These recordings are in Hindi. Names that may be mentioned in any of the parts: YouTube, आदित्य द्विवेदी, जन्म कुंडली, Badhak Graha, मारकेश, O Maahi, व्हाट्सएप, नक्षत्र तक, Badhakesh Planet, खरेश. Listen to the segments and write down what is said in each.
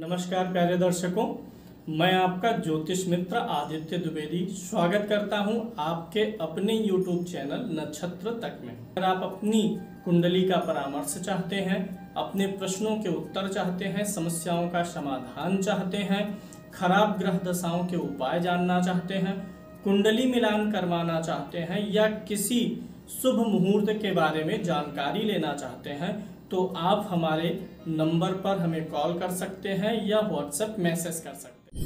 नमस्कार प्यारे दर्शकों, मैं आपका ज्योतिष मित्र आदित्य द्विवेदी स्वागत करता हूं आपके अपने YouTube चैनल नक्षत्र तक में। अगर आप अपनी कुंडली का परामर्श चाहते हैं, अपने प्रश्नों के उत्तर चाहते हैं, समस्याओं का समाधान चाहते हैं, खराब ग्रह दशाओं के उपाय जानना चाहते हैं, कुंडली मिलान करवाना चाहते हैं या किसी शुभ मुहूर्त के बारे में जानकारी लेना चाहते हैं तो आप हमारे नंबर पर हमें कॉल कर सकते हैं या व्हाट्सएप मैसेज कर सकते हैं।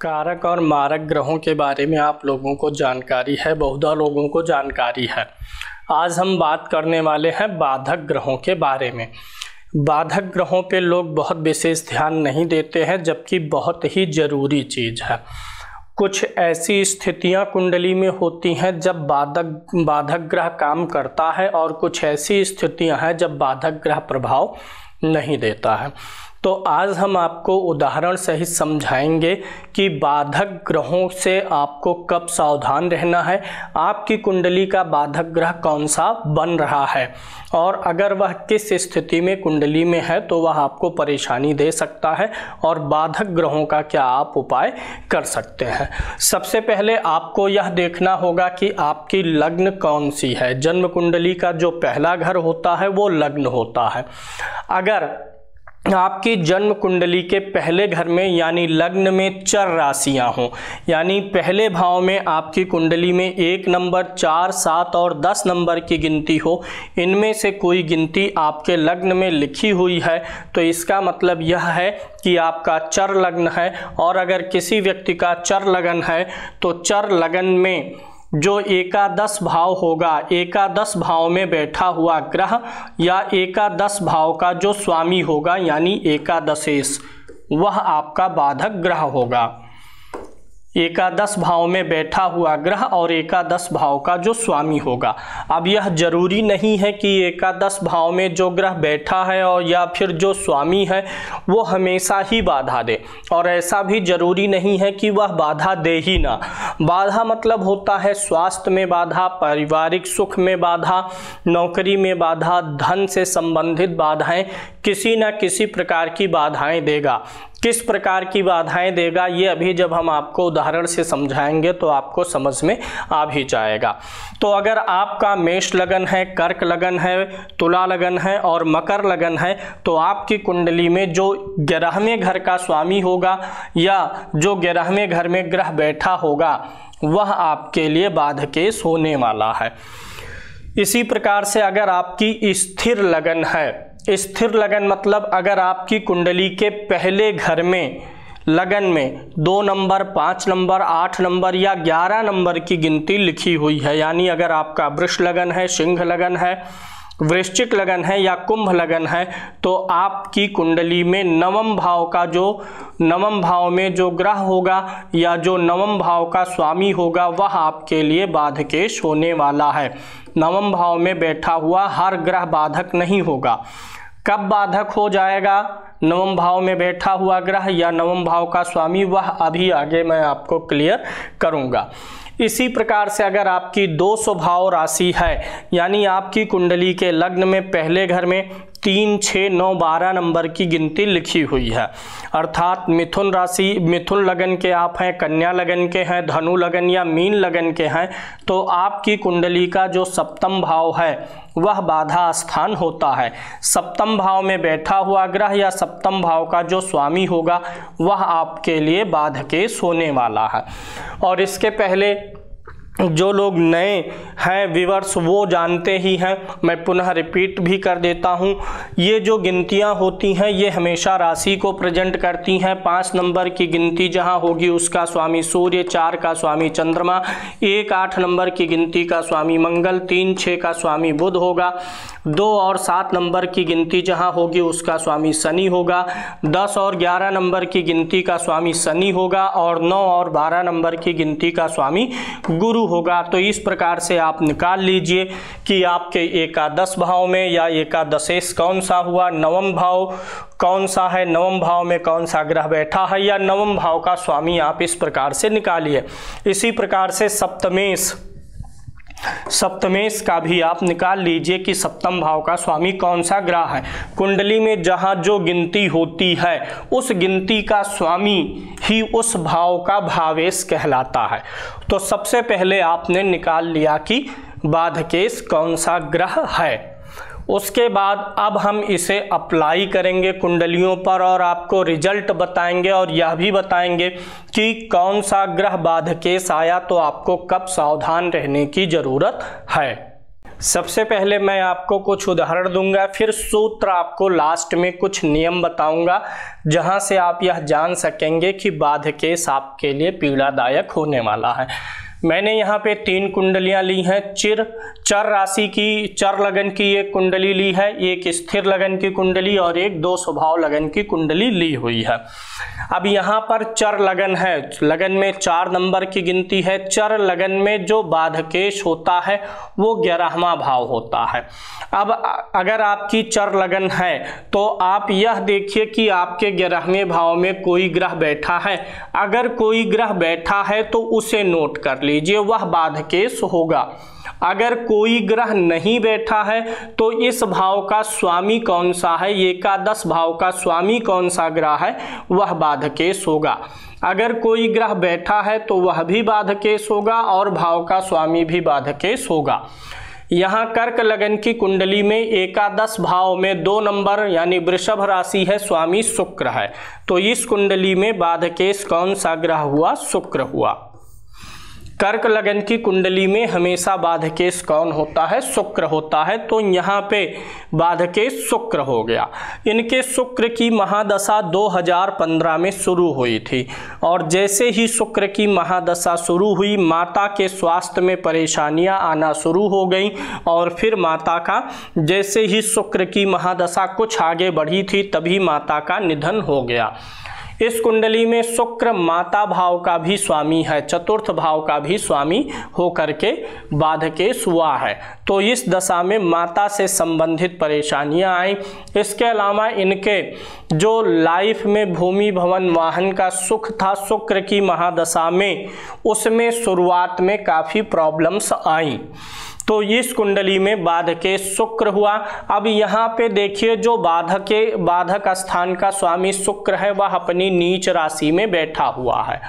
कारक और मारक ग्रहों के बारे में आप लोगों को जानकारी है, बहुधा लोगों को जानकारी है। आज हम बात करने वाले हैं बाधक ग्रहों के बारे में। बाधक ग्रहों पे लोग बहुत विशेष ध्यान नहीं देते हैं, जबकि बहुत ही ज़रूरी चीज़ है। कुछ ऐसी स्थितियां कुंडली में होती हैं जब बाधक ग्रह काम करता है और कुछ ऐसी स्थितियां हैं जब बाधक ग्रह प्रभाव नहीं देता है। तो आज हम आपको उदाहरण सहित समझाएंगे कि बाधक ग्रहों से आपको कब सावधान रहना है, आपकी कुंडली का बाधक ग्रह कौन सा बन रहा है और अगर वह किस स्थिति में कुंडली में है तो वह आपको परेशानी दे सकता है और बाधक ग्रहों का क्या आप उपाय कर सकते हैं। सबसे पहले आपको यह देखना होगा कि आपकी लग्न कौन सी है। जन्म कुंडली का जो पहला घर होता है वो लग्न होता है। अगर आपकी जन्म कुंडली के पहले घर में यानी लग्न में चर राशियां हों, यानी पहले भाव में आपकी कुंडली में 1 नंबर 4, 7 और 10 नंबर की गिनती हो, इनमें से कोई गिनती आपके लग्न में लिखी हुई है तो इसका मतलब यह है कि आपका चर लग्न है। और अगर किसी व्यक्ति का चर लगन है तो चर लगन में जो एकादश भाव होगा, एकादश भाव में बैठा हुआ ग्रह या एकादश भाव का जो स्वामी होगा यानी एकादशेश, वह आपका बाधक ग्रह होगा। एकादश भाव में बैठा हुआ ग्रह और एकादश भाव का जो स्वामी होगा। अब यह जरूरी नहीं है कि एकादश भाव में जो ग्रह बैठा है और या फिर जो स्वामी है वो हमेशा ही बाधा दे, और ऐसा भी जरूरी नहीं है कि वह बाधा दे ही ना। बाधा मतलब होता है स्वास्थ्य में बाधा, पारिवारिक सुख में बाधा, नौकरी में बाधा, धन से संबंधित बाधाएं, किसी न किसी प्रकार की बाधाएं देगा। किस प्रकार की बाधाएं देगा ये अभी जब हम आपको उदाहरण से समझाएंगे तो आपको समझ में आ भी जाएगा। तो अगर आपका मेष लगन है, कर्क लगन है, तुला लगन है और मकर लगन है तो आपकी कुंडली में जो 11वें घर का स्वामी होगा या जो 11वें घर में ग्रह बैठा होगा वह आपके लिए बाधकेश होने वाला है। इसी प्रकार से अगर आपकी स्थिर लगन है, स्थिर लगन मतलब अगर आपकी कुंडली के पहले घर में लगन में 2 नंबर 5 नंबर 8 नंबर या 11 नंबर की गिनती लिखी हुई है, यानी अगर आपका वृष लगन है, सिंह लगन है, वृश्चिक लगन है या कुंभ लगन है तो आपकी कुंडली में नवम भाव में जो ग्रह होगा या जो नवम भाव का स्वामी होगा वह आपके लिए बाधकेश होने वाला है। नवम भाव में बैठा हुआ हर ग्रह बाधक नहीं होगा। कब बाधक हो जाएगा नवम भाव में बैठा हुआ ग्रह या नवम भाव का स्वामी, वह अभी आगे मैं आपको क्लियर करूंगा। इसी प्रकार से अगर आपकी 2 स्वभाव राशि है यानी आपकी कुंडली के लग्न में पहले घर में 3, 6, 9, 12 नंबर की गिनती लिखी हुई है, अर्थात मिथुन राशि, मिथुन लगन के आप हैं, कन्या लगन के हैं, धनु लगन या मीन लगन के हैं तो आपकी कुंडली का जो 7वां भाव है वह बाधा स्थान होता है। 7वां भाव में बैठा हुआ ग्रह या 7वां भाव का जो स्वामी होगा वह आपके लिए बाधकेश होने वाला है। और इसके पहले जो लोग नए हैं व्यूअर्स वो जानते ही हैं, मैं पुनः रिपीट भी कर देता हूं, ये जो गिनतियां होती हैं ये हमेशा राशि को प्रेजेंट करती हैं। 5 नंबर की गिनती जहां होगी उसका स्वामी सूर्य, 4 का स्वामी चंद्रमा, 1, 8 नंबर की गिनती का स्वामी मंगल, 3, 6 का स्वामी बुध होगा, 2 और 7 नंबर की गिनती जहां होगी उसका स्वामी शनि होगा, 10 और 11 नंबर की गिनती का स्वामी शनि होगा और 9 और 12 नंबर की गिनती का स्वामी गुरु होगा। तो इस प्रकार से आप निकाल लीजिए कि आपके एकादश भाव में या एकादशेश कौन सा हुआ, नवम भाव कौन सा है, नवम भाव में कौन सा ग्रह बैठा है या नवम भाव का स्वामी, आप इस प्रकार से निकालिए। इसी प्रकार से सप्तमेश, सप्तमेश का भी आप निकाल लीजिए कि सप्तम भाव का स्वामी कौन सा ग्रह है। कुंडली में जहाँ जो गिनती होती है उस गिनती का स्वामी ही उस भाव का भावेश कहलाता है। तो सबसे पहले आपने निकाल लिया कि बाधकेश कौन सा ग्रह है। उसके बाद अब हम इसे अप्लाई करेंगे कुंडलियों पर और आपको रिजल्ट बताएंगे और यह भी बताएंगे कि कौन सा ग्रह बाधकेश आया तो आपको कब सावधान रहने की ज़रूरत है। सबसे पहले मैं आपको कुछ उदाहरण दूंगा, फिर सूत्र आपको लास्ट में कुछ नियम बताऊंगा जहां से आप यह जान सकेंगे कि बाधकेश आपके लिए पीड़ादायक होने वाला है। मैंने यहाँ पे 3 कुंडलियाँ ली हैं, चर राशि की, चर लगन की एक कुंडली ली है, एक स्थिर लगन की कुंडली और एक 2 स्वभाव लगन की कुंडली ली हुई है। अब यहाँ पर चर लगन है, लगन में 4 नंबर की गिनती है। चर लगन में जो बाधकेश होता है वो 11वां भाव होता है। अब अगर आपकी चर लगन है तो आप यह देखिए कि आपके 11वें भाव में कोई ग्रह बैठा है। अगर कोई ग्रह बैठा है तो उसे नोट कर लीजिए, वह बाधकेश होगा। अगर कोई ग्रह नहीं बैठा है तो इस भाव का स्वामी कौन सा है, एकादश भाव का स्वामी कौन सा ग्रह है, वह बाधकेश होगा। अगर कोई ग्रह बैठा है तो वह भी बाधकेश होगा और भाव का स्वामी भी बाधकेश होगा। यहाँ कर्क लगन की कुंडली में एकादश भाव में 2 नंबर यानी वृषभ राशि है, स्वामी शुक्र है। तो इस कुंडली में बाधकेश कौन सा ग्रह हुआ, शुक्र हुआ। कर्क लगन की कुंडली में हमेशा बाधकेश कौन होता है, शुक्र होता है। तो यहाँ पे बाधकेश शुक्र हो गया। इनके शुक्र की महादशा 2015 में शुरू हुई थी और जैसे ही शुक्र की महादशा शुरू हुई माता के स्वास्थ्य में परेशानियाँ आना शुरू हो गई और फिर माता का जैसे ही शुक्र की महादशा कुछ आगे बढ़ी थी तभी माता का निधन हो गया। इस कुंडली में शुक्र माता भाव का भी स्वामी है, चतुर्थ भाव का भी स्वामी होकर के बाधकेश हुआ है। तो इस दशा में माता से संबंधित परेशानियां आई। इसके अलावा इनके जो लाइफ में भूमि भवन वाहन का सुख था, शुक्र की महादशा में उसमें शुरुआत में काफ़ी प्रॉब्लम्स आई। तो इस कुंडली में बाधकेश शुक्र हुआ। अब यहाँ पे देखिए जो बाधक स्थान का स्वामी शुक्र है वह अपनी नीच राशि में बैठा हुआ है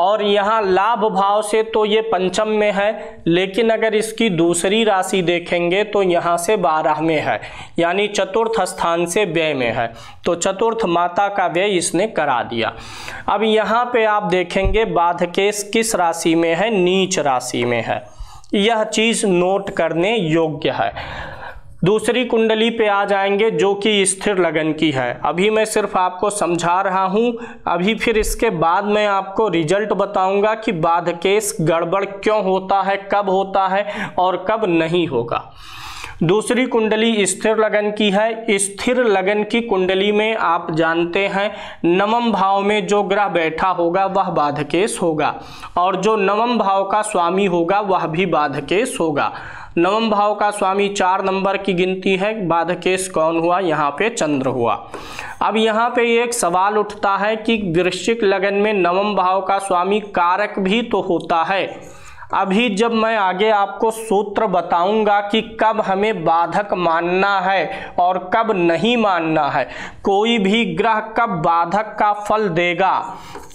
और यहाँ लाभ भाव से तो ये पंचम में है, लेकिन अगर इसकी दूसरी राशि देखेंगे तो यहाँ से 12 में है यानी चतुर्थ स्थान से व्यय में है। तो चतुर्थ माता का व्यय इसने करा दिया। अब यहाँ पे आप देखेंगे बाधकेश किस राशि में है, नीच राशि में है। यह चीज़ नोट करने योग्य है। दूसरी कुंडली पे आ जाएंगे जो कि स्थिर लगन की है। अभी मैं सिर्फ आपको समझा रहा हूँ, अभी फिर इसके बाद मैं आपको रिजल्ट बताऊँगा कि बाधकेश गड़बड़ क्यों होता है, कब होता है और कब नहीं होगा। दूसरी कुंडली स्थिर लगन की है। स्थिर लगन की कुंडली में आप जानते हैं नवम भाव में जो ग्रह बैठा होगा वह बाधकेश होगा और जो नवम भाव का स्वामी होगा वह भी बाधकेश होगा। नवम भाव का स्वामी 4 नंबर की गिनती है। बाधकेश कौन हुआ, यहाँ पे चंद्र हुआ। अब यहाँ पे एक सवाल उठता है कि वृश्चिक लगन में नवम भाव का स्वामी कारक भी तो होता है। अभी जब मैं आगे आपको सूत्र बताऊंगा कि कब हमें बाधक मानना है और कब नहीं मानना है, कोई भी ग्रह कब बाधक का फल देगा,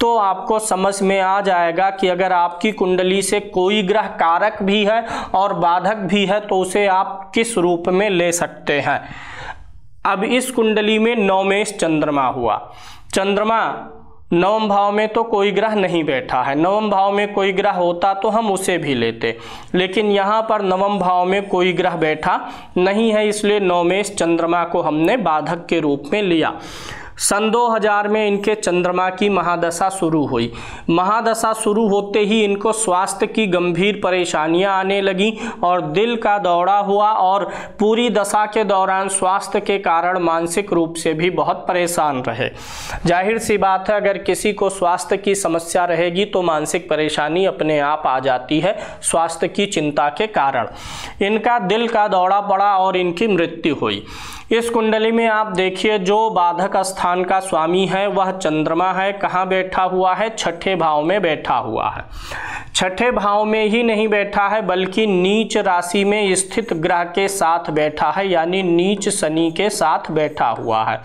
तो आपको समझ में आ जाएगा कि अगर आपकी कुंडली से कोई ग्रह कारक भी है और बाधक भी है तो उसे आप किस रूप में ले सकते हैं। अब इस कुंडली में नवमेश चंद्रमा हुआ। चंद्रमा नवम भाव में तो कोई ग्रह नहीं बैठा है। नवम भाव में कोई ग्रह होता तो हम उसे भी लेते, लेकिन यहाँ पर नवम भाव में कोई ग्रह बैठा नहीं है, इसलिए नवमेश चंद्रमा को हमने बाधक के रूप में लिया। सन 2000 में इनके चंद्रमा की महादशा शुरू हुई। महादशा शुरू होते ही इनको स्वास्थ्य की गंभीर परेशानियां आने लगी और दिल का दौरा हुआ और पूरी दशा के दौरान स्वास्थ्य के कारण मानसिक रूप से भी बहुत परेशान रहे। जाहिर सी बात है, अगर किसी को स्वास्थ्य की समस्या रहेगी तो मानसिक परेशानी अपने आप आ जाती है स्वास्थ्य की चिंता के कारण। इनका दिल का दौरा पड़ा और इनकी मृत्यु हुई। इस कुंडली में आप देखिए, जो बाधक स्थान का स्वामी है वह चंद्रमा है। कहाँ बैठा हुआ है? छठे भाव में बैठा हुआ है। छठे भाव में ही नहीं बैठा है बल्कि नीच राशि में स्थित ग्रह के साथ बैठा है, यानी नीच शनि के साथ बैठा हुआ है।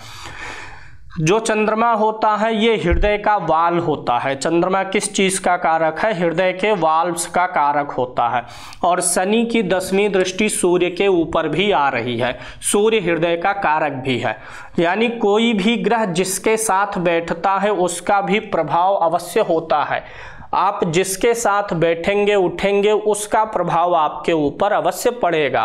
जो चंद्रमा होता है ये हृदय का वाल होता है। चंद्रमा किस चीज़ का कारक है? हृदय के वाल्व्स का कारक होता है। और शनि की 10वीं दृष्टि सूर्य के ऊपर भी आ रही है। सूर्य हृदय का कारक भी है, यानी कोई भी ग्रह जिसके साथ बैठता है उसका भी प्रभाव अवश्य होता है। आप जिसके साथ बैठेंगे उठेंगे उसका प्रभाव आपके ऊपर अवश्य पड़ेगा।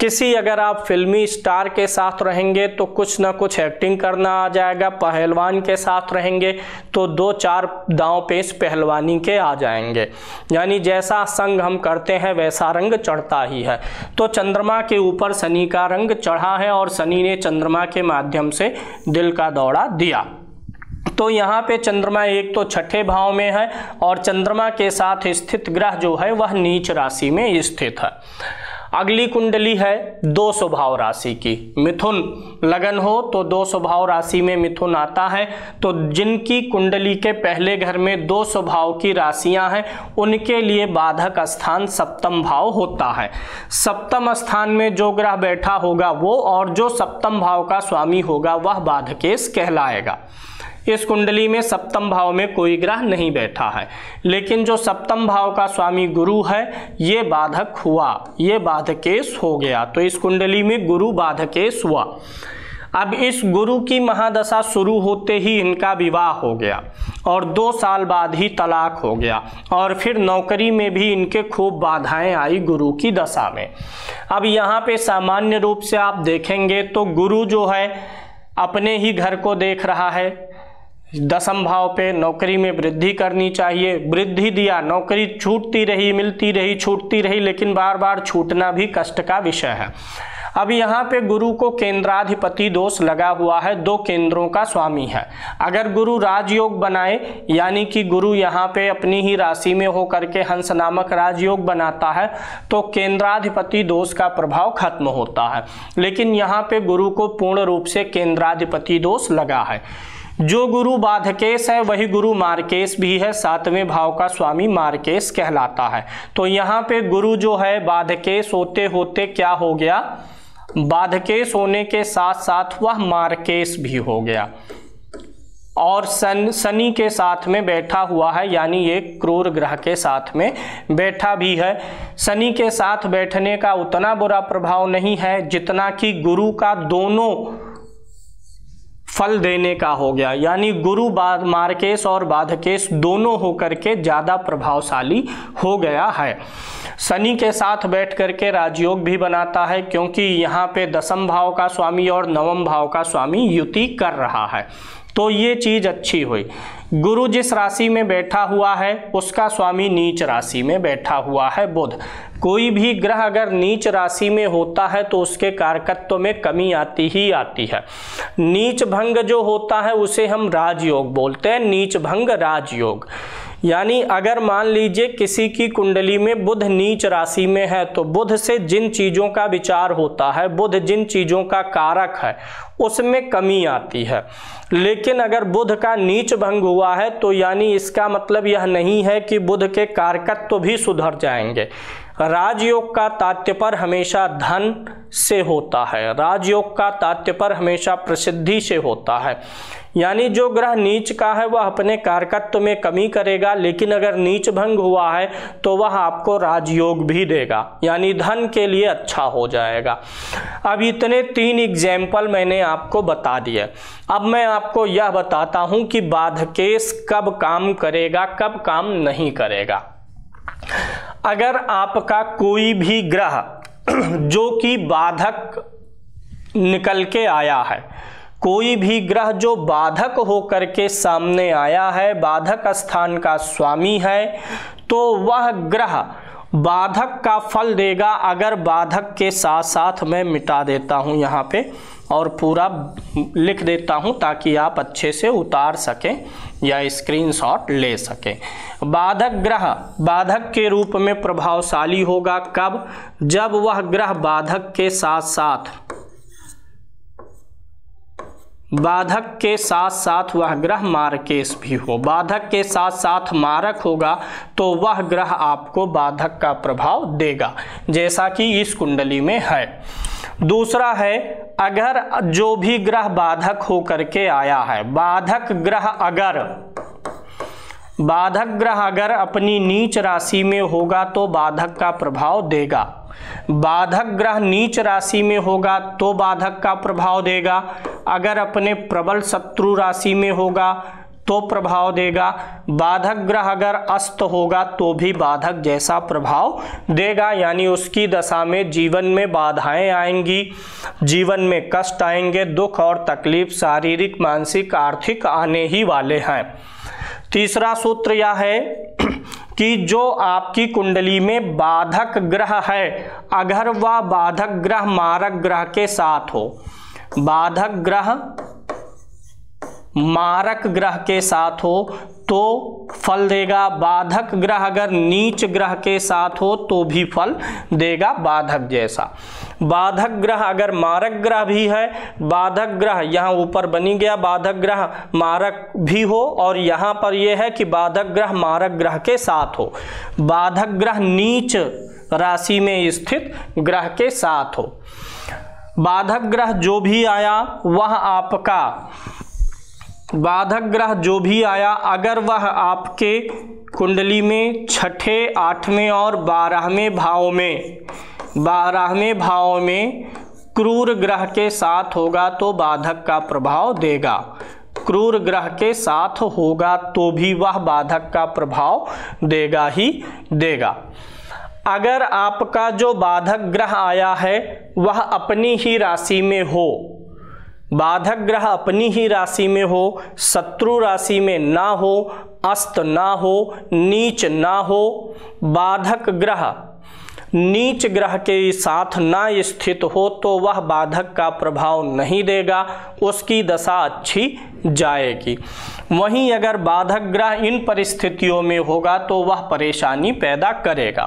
किसी अगर आप फिल्मी स्टार के साथ रहेंगे तो कुछ ना कुछ एक्टिंग करना आ जाएगा। पहलवान के साथ रहेंगे तो दो चार दांव पेच पहलवानी के आ जाएंगे, यानी जैसा संग हम करते हैं वैसा रंग चढ़ता ही है। तो चंद्रमा के ऊपर शनि का रंग चढ़ा है और शनि ने चंद्रमा के माध्यम से दिल का दौरा दिया। तो यहाँ पे चंद्रमा एक तो छठे भाव में है और चंद्रमा के साथ स्थित ग्रह जो है वह नीच राशि में स्थित है। अगली कुंडली है 200 भाव राशि की। मिथुन लगन हो तो 200 भाव राशि में मिथुन आता है। तो जिनकी कुंडली के पहले घर में 200 भाव की राशियां हैं उनके लिए बाधक स्थान सप्तम भाव होता है। सप्तम स्थान में जो ग्रह बैठा होगा वो और जो सप्तम भाव का स्वामी होगा वह बाधकेश कहलाएगा। इस कुंडली में सप्तम भाव में कोई ग्रह नहीं बैठा है, लेकिन जो सप्तम भाव का स्वामी गुरु है ये बाधक हुआ, ये बाधकेश हो गया। तो इस कुंडली में गुरु बाधकेश हुआ। अब इस गुरु की महादशा शुरू होते ही इनका विवाह हो गया और 2 साल बाद ही तलाक हो गया और फिर नौकरी में भी इनके खूब बाधाएं आई गुरु की दशा में। अब यहाँ पे सामान्य रूप से आप देखेंगे तो गुरु जो है अपने ही घर को देख रहा है। 10वें भाव पे नौकरी में वृद्धि करनी चाहिए, वृद्धि दिया, नौकरी छूटती रही, मिलती रही, छूटती रही, लेकिन बार बार छूटना भी कष्ट का विषय है। अब यहाँ पे गुरु को केंद्राधिपति दोष लगा हुआ है, 2 केंद्रों का स्वामी है। अगर गुरु राजयोग बनाए, यानी कि गुरु यहाँ पे अपनी ही राशि में हो करके हंस नामक राजयोग बनाता है तो केंद्राधिपति दोष का प्रभाव खत्म होता है, लेकिन यहाँ पे गुरु को पूर्ण रूप से केंद्राधिपति दोष लगा है। जो गुरु बाधकेश है वही गुरु मार्केश भी है। 7वें भाव का स्वामी मार्केश कहलाता है। तो यहाँ पे गुरु जो है बाधकेश होते होते क्या हो गया? बाधकेश होने के साथ साथ वह मार्केश भी हो गया और शनि के साथ में बैठा हुआ है, यानी एक क्रूर ग्रह के साथ में बैठा भी है। शनि के साथ बैठने का उतना बुरा प्रभाव नहीं है जितना कि गुरु का दोनों फल देने का हो गया, यानी गुरु मार्केश और बाधकेश दोनों होकर के ज़्यादा प्रभावशाली हो गया है। शनि के साथ बैठ करके राजयोग भी बनाता है, क्योंकि यहाँ पे 10वें भाव का स्वामी और 9वें भाव का स्वामी युति कर रहा है। तो ये चीज़ अच्छी हुई। गुरु जिस राशि में बैठा हुआ है उसका स्वामी नीच राशि में बैठा हुआ है बुध। कोई भी ग्रह अगर नीच राशि में होता है तो उसके कारकत्व में कमी आती ही आती है। नीच भंग जो होता है उसे हम राजयोग बोलते हैं, नीच भंग राजयोग। यानी अगर मान लीजिए किसी की कुंडली में बुध नीच राशि में है तो बुध से जिन चीज़ों का विचार होता है, बुध जिन चीज़ों का कारक है उसमें कमी आती है। लेकिन अगर बुध का नीच भंग हुआ है तो यानी इसका मतलब यह नहीं है कि बुध के कारकत्व तो भी सुधर जाएंगे। राजयोग का तात्पर्य हमेशा धन से होता है, राजयोग का तात्पर्य हमेशा प्रसिद्धि से होता है। यानी जो ग्रह नीच का है वह अपने कारकत्व में कमी करेगा, लेकिन अगर नीच भंग हुआ है तो वह आपको राजयोग भी देगा, यानी धन के लिए अच्छा हो जाएगा। अब इतने 3 एग्जाम्पल मैंने आपको बता दिए। अब मैं आपको यह बताता हूं कि बाधकेश कब काम करेगा कब काम नहीं करेगा। अगर आपका कोई भी ग्रह जो कि बाधक निकल के आया है, कोई भी ग्रह जो बाधक होकर के सामने आया है, बाधक स्थान का स्वामी है, तो वह ग्रह बाधक का फल देगा। अगर बाधक के साथ साथ मैं मिटा देता हूं यहाँ पे और पूरा लिख देता हूं ताकि आप अच्छे से उतार सकें या स्क्रीनशॉट ले सकें। बाधक ग्रह बाधक के रूप में प्रभावशाली होगा कब? जब वह ग्रह बाधक के साथ साथ वह ग्रह मारकेश भी हो। बाधक के साथ साथ मारक होगा तो वह ग्रह आपको बाधक का प्रभाव देगा, जैसा कि इस कुंडली में है। दूसरा है, अगर जो भी ग्रह बाधक होकर के आया है, बाधक ग्रह अगर अपनी नीच राशि में होगा तो बाधक का प्रभाव देगा। बाधक ग्रह नीच राशि में होगा तो बाधक का प्रभाव देगा। अगर अपने प्रबल शत्रु राशि में होगा तो प्रभाव देगा। बाधक ग्रह अगर अस्त होगा तो भी बाधक जैसा प्रभाव देगा, यानी उसकी दशा में जीवन में बाधाएं आएंगी, जीवन में कष्ट आएंगे, दुख और तकलीफ शारीरिक, मानसिक, आर्थिक आने ही वाले हैं। तीसरा सूत्र यह है कि जो आपकी कुंडली में बाधक ग्रह है, अगर वह बाधक ग्रह मारक ग्रह के साथ हो, बाधक ग्रह मारक ग्रह के साथ हो तो फल देगा। बाधक ग्रह अगर नीच ग्रह के साथ हो तो भी फल देगा बाधक जैसा। बाधक ग्रह अगर मारक ग्रह भी है, बाधक ग्रह यहाँ ऊपर बनी गया, बाधक ग्रह मारक भी हो, और यहाँ पर यह है कि बाधक ग्रह मारक ग्रह के साथ हो, बाधक ग्रह नीच राशि में स्थित ग्रह के साथ हो। बाधक ग्रह जो भी आया अगर वह आपके कुंडली में छठे, आठवें और बारहवें भाव में क्रूर ग्रह के साथ होगा तो बाधक का प्रभाव देगा। क्रूर ग्रह के साथ होगा तो भी वह बाधक का प्रभाव देगा ही देगा। अगर आपका जो बाधक ग्रह आया है वह अपनी ही राशि में हो, बाधक ग्रह अपनी ही राशि में हो, शत्रु राशि में ना हो, अस्त ना हो, नीच ना हो, बाधक ग्रह नीच ग्रह के साथ ना स्थित हो तो वह बाधक का प्रभाव नहीं देगा, उसकी दशा अच्छी जाएगी। वहीं अगर बाधक ग्रह इन परिस्थितियों में होगा तो वह परेशानी पैदा करेगा।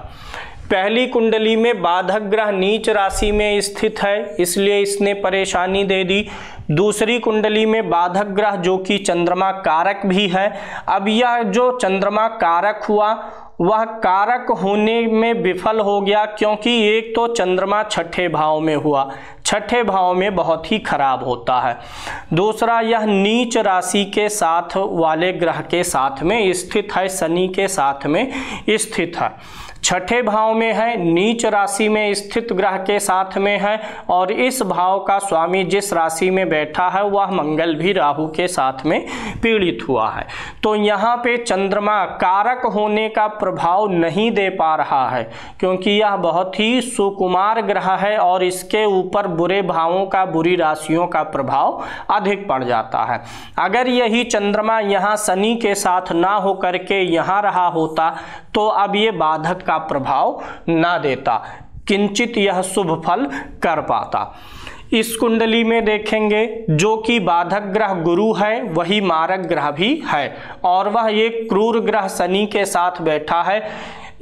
पहली कुंडली में बाधक ग्रह नीच राशि में स्थित है, इसलिए इसने परेशानी दे दी। दूसरी कुंडली में बाधक ग्रह जो कि चंद्रमा कारक भी है, अब यह जो चंद्रमा कारक हुआ वह कारक होने में विफल हो गया, क्योंकि एक तो चंद्रमा छठे भाव में हुआ, छठे भाव में बहुत ही खराब होता है। दूसरा, यह नीच राशि के साथ वाले ग्रह के साथ में स्थित है, शनि के साथ में स्थित है, छठे भाव में है, नीच राशि में स्थित ग्रह के साथ में है, और इस भाव का स्वामी जिस राशि में बैठा है वह मंगल भी राहु के साथ में पीड़ित हुआ है। तो यहाँ पे चंद्रमा कारक होने का प्रभाव नहीं दे पा रहा है, क्योंकि यह बहुत ही सुकुमार ग्रह है और इसके ऊपर बुरे भावों का, बुरी राशियों का प्रभाव अधिक पड़ जाता है। अगर यही चंद्रमा यहाँ शनि के साथ ना होकर के यहाँ रहा होता तो अब ये बाधक का प्रभाव ना देता, किंचित यह शुभ फल कर पाता। इस कुंडली में देखेंगे जो कि बाधक ग्रह गुरु है, वही मारक ग्रह भी है, और वह एक क्रूर ग्रह शनि के साथ बैठा है।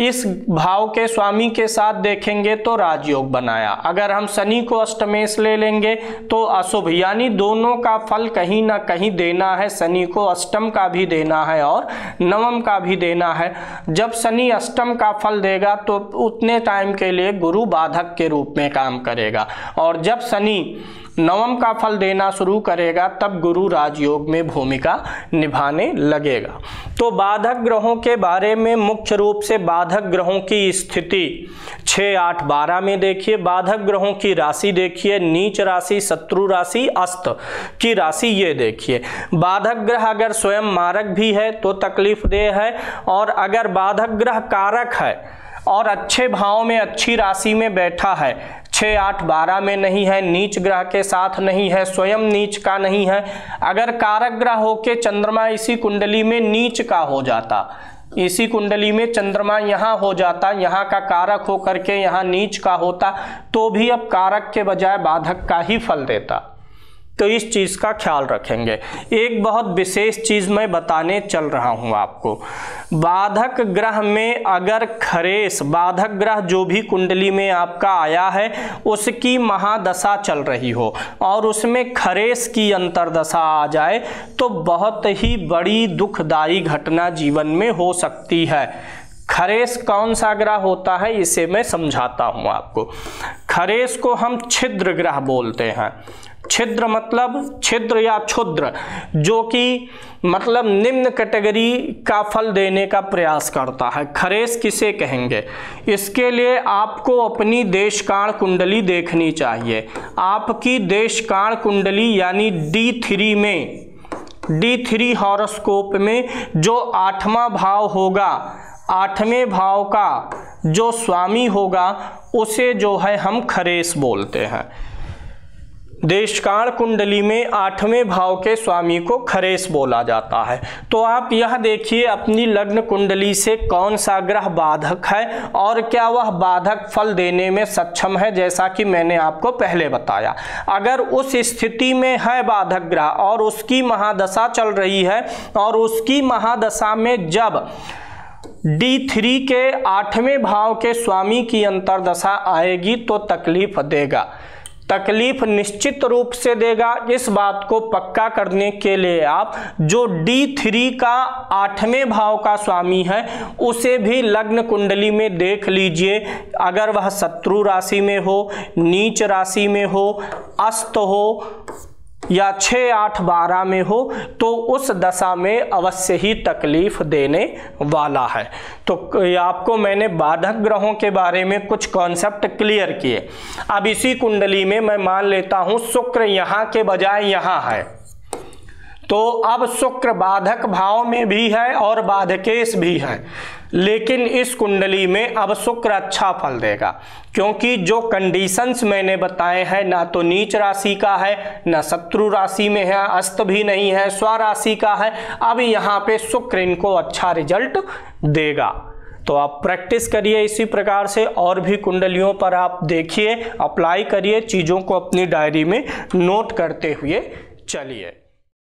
इस भाव के स्वामी के साथ देखेंगे तो राजयोग बनाया, अगर हम शनि को अष्टमेश ले लेंगे तो अशुभ, यानी दोनों का फल कहीं ना कहीं देना है। शनि को अष्टम का भी देना है और नवम का भी देना है। जब शनि अष्टम का फल देगा तो उतने टाइम के लिए गुरु बाधक के रूप में काम करेगा, और जब शनि नवम का फल देना शुरू करेगा तब गुरु राजयोग में भूमिका निभाने लगेगा। तो बाधक ग्रहों के बारे में मुख्य रूप से बाधक ग्रहों की स्थिति 6, 8, 12 में देखिए, बाधक ग्रहों की राशि देखिए, नीच राशि, शत्रु राशि, अस्त की राशि, ये देखिए। बाधक ग्रह अगर स्वयं मारक भी है तो तकलीफदेह है, और अगर बाधक ग्रह कारक है और अच्छे भाव में, अच्छी राशि में बैठा है, 6 8 12 में नहीं है, नीच ग्रह के साथ नहीं है, स्वयं नीच का नहीं है। अगर कारक ग्रह होके चंद्रमा इसी कुंडली में नीच का हो जाता, इसी कुंडली में चंद्रमा यहाँ हो जाता, यहाँ का कारक हो करके यहाँ नीच का होता, तो भी अब कारक के बजाय बाधक का ही फल देता। तो इस चीज़ का ख्याल रखेंगे। एक बहुत विशेष चीज़ मैं बताने चल रहा हूँ आपको। बाधक ग्रह में अगर खरेश, बाधक ग्रह जो भी कुंडली में आपका आया है उसकी महादशा चल रही हो और उसमें खरेश की अंतरदशा आ जाए तो बहुत ही बड़ी दुखदायी घटना जीवन में हो सकती है। खरेश कौन सा ग्रह होता है इसे मैं समझाता हूँ आपको। खरेश को हम छिद्र ग्रह बोलते हैं। छिद्र मतलब छिद्र या क्षुद्र, जो कि मतलब निम्न कैटेगरी का फल देने का प्रयास करता है। खरेश किसे कहेंगे? इसके लिए आपको अपनी देशकाण कुंडली देखनी चाहिए। आपकी देशकाण कुंडली यानी D3 में, D3 हॉरोस्कोप में जो 8वां भाव होगा, 8वें भाव का जो स्वामी होगा उसे जो है हम खरेश बोलते हैं। देशकाल कुंडली में 8वें भाव के स्वामी को खरेश बोला जाता है। तो आप यह देखिए अपनी लग्न कुंडली से कौन सा ग्रह बाधक है और क्या वह बाधक फल देने में सक्षम है, जैसा कि मैंने आपको पहले बताया। अगर उस स्थिति में है बाधक ग्रह और उसकी महादशा चल रही है और उसकी महादशा में जब D3 के 8वें भाव के स्वामी की अंतर्दशा आएगी तो तकलीफ देगा। तकलीफ निश्चित रूप से देगा। इस बात को पक्का करने के लिए आप जो D3 का 8वें भाव का स्वामी है उसे भी लग्न कुंडली में देख लीजिए। अगर वह शत्रु राशि में हो, नीच राशि में हो, अस्त हो या 6 8 12 में हो तो उस दशा में अवश्य ही तकलीफ देने वाला है। तो आपको मैंने बाधक ग्रहों के बारे में कुछ कॉन्सेप्ट क्लियर किए। अब इसी कुंडली में मैं मान लेता हूँ शुक्र यहाँ के बजाय यहाँ है, तो अब शुक्र बाधक भाव में भी है और बाधकेश भी है, लेकिन इस कुंडली में अब शुक्र अच्छा फल देगा क्योंकि जो कंडीशंस मैंने बताए हैं, ना तो नीच राशि का है, ना शत्रु राशि में है, अस्त भी नहीं है, स्वराशि का है। अब यहाँ पे शुक्र इनको अच्छा रिजल्ट देगा। तो आप प्रैक्टिस करिए इसी प्रकार से, और भी कुंडलियों पर आप देखिए, अप्लाई करिए, चीज़ों को अपनी डायरी में नोट करते हुए चलिए।